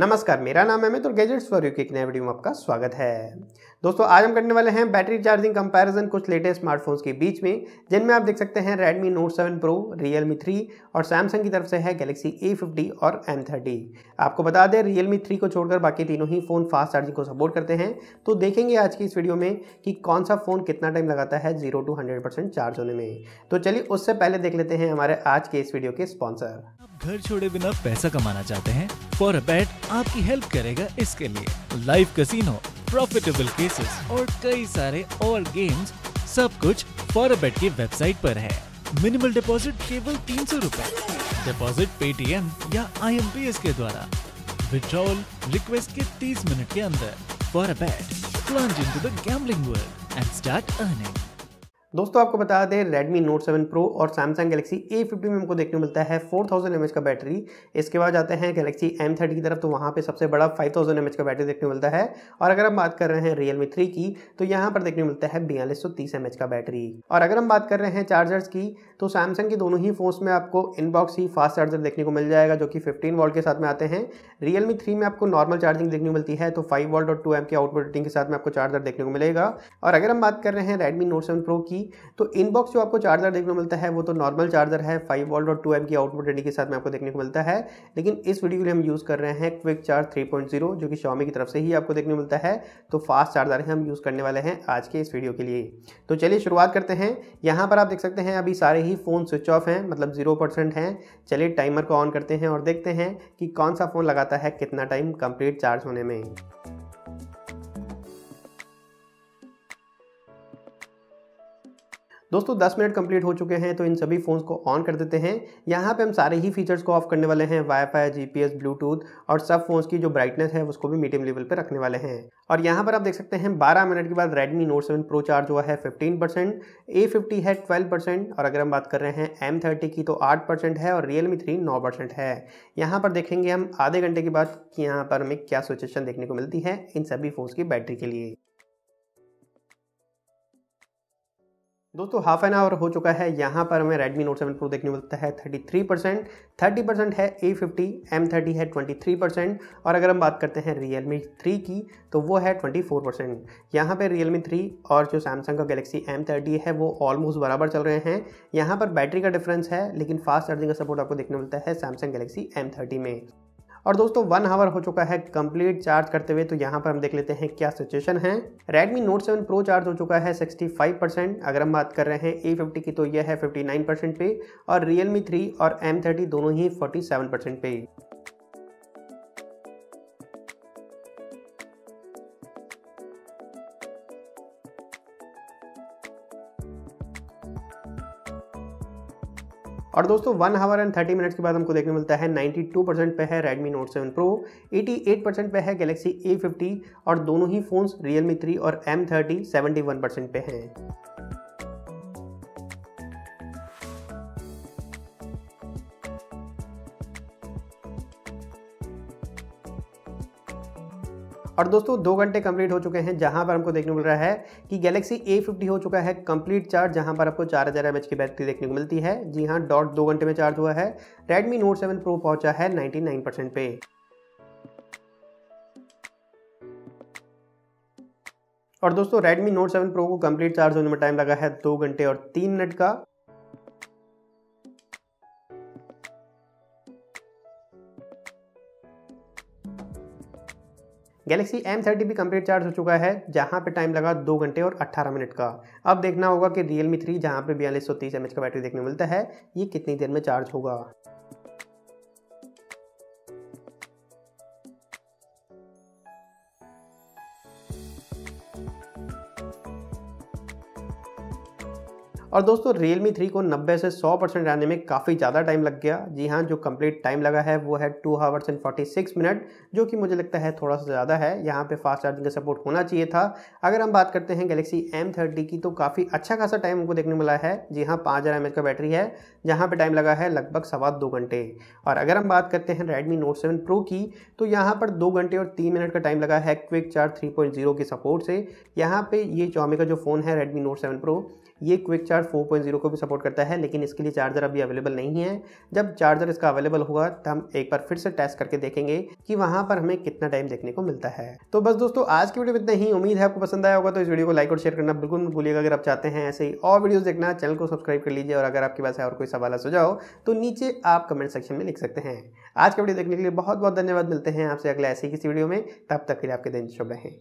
नमस्कार, मेरा नाम है अमित और गैजेट्स फॉर यू के एक नए वीडियो में आपका स्वागत है। दोस्तों, आज हम करने वाले हैं बैटरी चार्जिंग कंपैरिजन कुछ लेटेस्ट स्मार्टफोन्स के बीच में, जिनमें आप देख सकते हैं Redmi Note 7 Pro, Realme 3 और Samsung की तरफ से है Galaxy A50 और M30। आपको बता दें Realme 3 को छोड़कर बाकी तीनों ही फ़ोन फास्ट चार्जिंग को सपोर्ट करते हैं, तो देखेंगे आज की इस वीडियो में कि कौन सा फ़ोन कितना टाइम लगाता है 0 से 100% चार्ज होने में। तो चलिए उससे पहले देख लेते हैं हमारे आज के इस वीडियो के स्पॉन्सर। आप घर छोड़े बिना पैसा कमाना चाहते हैं? फॉरबेट आपकी हेल्प करेगा इसके लिए। लाइव कैसीनो, प्रॉफिटेबल केसेस और कई सारे और गेम्स, सब कुछ फॉरबेट की वेबसाइट पर है। मिनिमल डिपॉजिट केवल 300 रुपए, डिपॉजिट पेटीएम या IMPS के द्वारा, विड्रॉल रिक्वेस्ट के 30 मिनट के अंदर। फॉरबेट, plunge into the gambling world and start earning. दोस्तों, आपको बता दें Redmi Note 7 Pro और Samsung Galaxy A50 में हमको देखने को मिलता है 4000 mAh का बैटरी। इसके बाद जाते हैं Galaxy M30 की तरफ, तो वहाँ पे सबसे बड़ा 5000 mAh का बैटरी देखने को मिलता है। और अगर हम बात कर रहे हैं Realme 3 की, तो यहाँ पर देखने को मिलता है 4230 mAh का बैटरी। और अगर हम बात कर रहे हैं चार्जर्स की, तो Samsung के दोनों ही फोन्स में आपको इनबॉक्स ही फास्ट चार्जर देखने को मिल जाएगा, जो कि 15 वोल्ट के साथ में आते हैं। Realme 3 में आपको नॉर्मल चार्जिंग देखने को मिलती है, तो 5 वोल्ट और 2 एम्प की आउटपुट रेटिंग के साथ में आपको चार्जर देखने को मिलेगा। और अगर हम बात कर रहे हैं Redmi Note 7 Pro की, तो इनबॉक्स जो आपको चार्जर देखने को मिलता है वो तो नॉर्मल चार्जर है, 5 वोल्ट और 2 एम्प की आउटपुट रेटिंग के साथ में आपको देखने को मिलता है। लेकिन इस वीडियो के लिए हम यूज़ कर रहे हैं क्विक चार्ज 3.0, जो कि Xiaomi की तरफ से ही आपको देखने को मिलता है, तो फास्ट चार्जर हम यूज़ करने वाले हैं आज के इस वीडियो के लिए। तो चलिए शुरुआत करते हैं। यहाँ पर आप देख सकते हैं अभी सारे ही फ़ोन स्विच ऑफ हैं, मतलब 0% हैं। चलिए टाइमर को ऑन करते हैं और देखते हैं कि कौन सा फ़ोन लगाता है कितना टाइम कंप्लीट चार्ज होने में। दोस्तों, 10 मिनट कंप्लीट हो चुके हैं, तो इन सभी फ़ोन्स को ऑन कर देते हैं। यहाँ पे हम सारे ही फीचर्स को ऑफ करने वाले हैं, वाईफाई, GPS, ब्लूटूथ और सब फ़ोन्स की जो ब्राइटनेस है उसको भी मीडियम लेवल पे रखने वाले हैं। और यहाँ पर आप देख सकते हैं 12 मिनट के बाद Redmi Note 7 Pro चार्ज हुआ है 15%, A50 है 12%। और अगर हम बात कर रहे हैं M30 की, तो 8% है और Realme 3 9% है। यहाँ पर देखेंगे हम आधे घंटे के बाद कि यहाँ पर हमें क्या सिचुएशन देखने को मिलती है इन सभी फ़ोन्स की बैटरी के लिए। दोस्तों, हाफ एन आवर हो चुका है, यहाँ पर हमें Redmi Note 7 Pro देखने को मिलता है 33%, 30% है A50, M30 है 23% और अगर हम बात करते हैं Realme 3 की, तो वो है 24%। यहाँ पर Realme 3 और जो Samsung का Galaxy M30 है वो ऑलमोस्ट बराबर चल रहे हैं। यहाँ पर बैटरी का डिफरेंस है, लेकिन फास्ट चार्जिंग का सपोर्ट आपको देखने को मिलता है Samsung Galaxy M30 में। और दोस्तों, 1 आवर हो चुका है कंप्लीट चार्ज करते हुए, तो यहाँ पर हम देख लेते हैं क्या सिचुएशन है। Redmi Note 7 Pro चार्ज हो चुका है 65%। अगर हम बात कर रहे हैं A50 की, तो यह है 59% पे और Realme 3 और M30 दोनों ही 47% पे। और दोस्तों, 1 आवर एंड 30 मिनट्स के बाद हमको देखने मिलता है 92% पे है Redmi Note 7 Pro, 88% पे है Galaxy A50 और दोनों ही फ़ोन्स Realme 3 और M30 71% पे हैं। और दोस्तों, 2 घंटे कंप्लीट हो चुके हैं, जहां पर हमको देखने को मिल रहा है कि Galaxy A50 हो चुका है कंप्लीट चार्ज, जहां पर आपको 4000 mAh की बैटरी देखने को मिलती है। जी हां, 2.5 घंटे में चार्ज हुआ है। Redmi Note 7 Pro पहुंचा है 99% पे। और दोस्तों, Redmi Note 7 Pro को कंप्लीट चार्ज होने में टाइम लगा है 2 घंटे और 3 मिनट का। Galaxy M30 भी कंप्लीट चार्ज हो चुका है, जहां पे टाइम लगा 2 घंटे और 18 मिनट का। अब देखना होगा कि Realme 3, जहां पे 4230 mAh का बैटरी देखने को मिलता है, ये कितनी देर में चार्ज होगा। और दोस्तों, Realme 3 को 90 से 100% आने में काफ़ी ज़्यादा टाइम लग गया। जी हाँ, जो कंप्लीट टाइम लगा है वो है 2 आवर्स एंड 46 मिनट, जो कि मुझे लगता है थोड़ा सा ज़्यादा है। यहाँ पे फास्ट चार्जिंग का सपोर्ट होना चाहिए था। अगर हम बात करते हैं Galaxy M30 की, तो काफ़ी अच्छा खासा टाइम हमको देखने को मिला है। जी हाँ, 5000 mAh का बैटरी है, जहाँ पर टाइम लगा है लगभग 2.25 घंटे। और अगर हम बात करते हैं Redmi Note 7 Pro की, तो यहाँ पर 2 घंटे और 3 मिनट का टाइम लगा है क्विक चार्ज 3.0 के सपोर्ट से। यहाँ पर ये Xiaomi का जो फ़ोन है Redmi Note 7 Pro, ये क्विक चार्ज 4.0 को भी सपोर्ट करता है, लेकिन इसके लिए चार्जर अभी अवेलेबल नहीं है। जब चार्जर इसका अवेलेबल होगा तो हम एक बार फिर से टेस्ट करके देखेंगे कि वहाँ पर हमें कितना टाइम देखने को मिलता है। तो बस दोस्तों आज की वीडियो इतना ही, उम्मीद है आपको पसंद आया होगा। तो इस वीडियो को लाइक और शेयर करना बिल्कुल मत भूलिएगा। अगर आप चाहते हैं ऐसे ही और वीडियोज़ देखना, चैनल को सब्सक्राइब कर लीजिए। और अगर आपके पास है और कोई सवाल सुझाव तो नीचे आप कमेंट सेक्शन में लिख सकते हैं। आज का वीडियो देखने के लिए बहुत बहुत धन्यवाद। मिलते हैं आपसे अगले ऐसे ही किसी वीडियो में, तब तक के लिए आपके दिन शुभ रहे।